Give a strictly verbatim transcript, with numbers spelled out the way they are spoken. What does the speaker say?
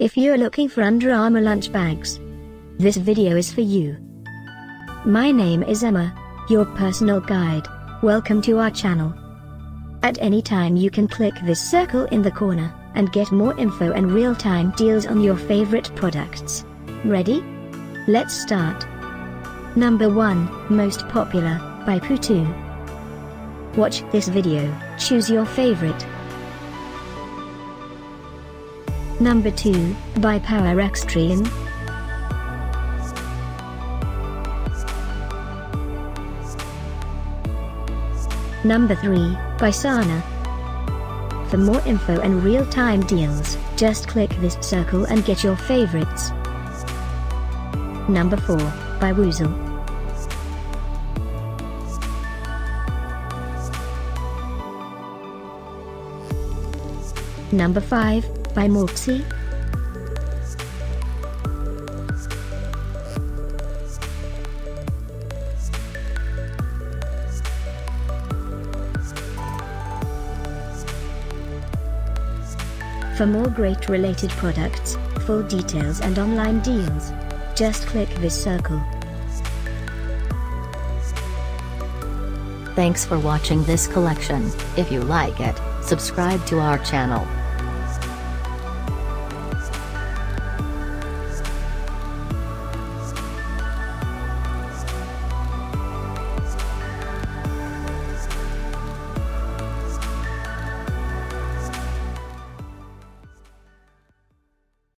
If you're looking for Under Armour lunch bags, this video is for you. My name is Emma, your personal guide. Welcome to our channel. At any time you can click this circle in the corner, and get more info and real-time deals on your favorite products. Ready? Let's start. Number one, Most Popular, by PuTwo. Watch this video, choose your favorite. Number two, by P W R XTREME. Number three, by Sanne. For more info and real-time deals, just click this circle and get your favorites. Number four, by WOOSAL. Number five, by Morpsy. For more great related products, full details and online deals, just click this circle. Thanks for watching this collection. If you like it, subscribe to our channel.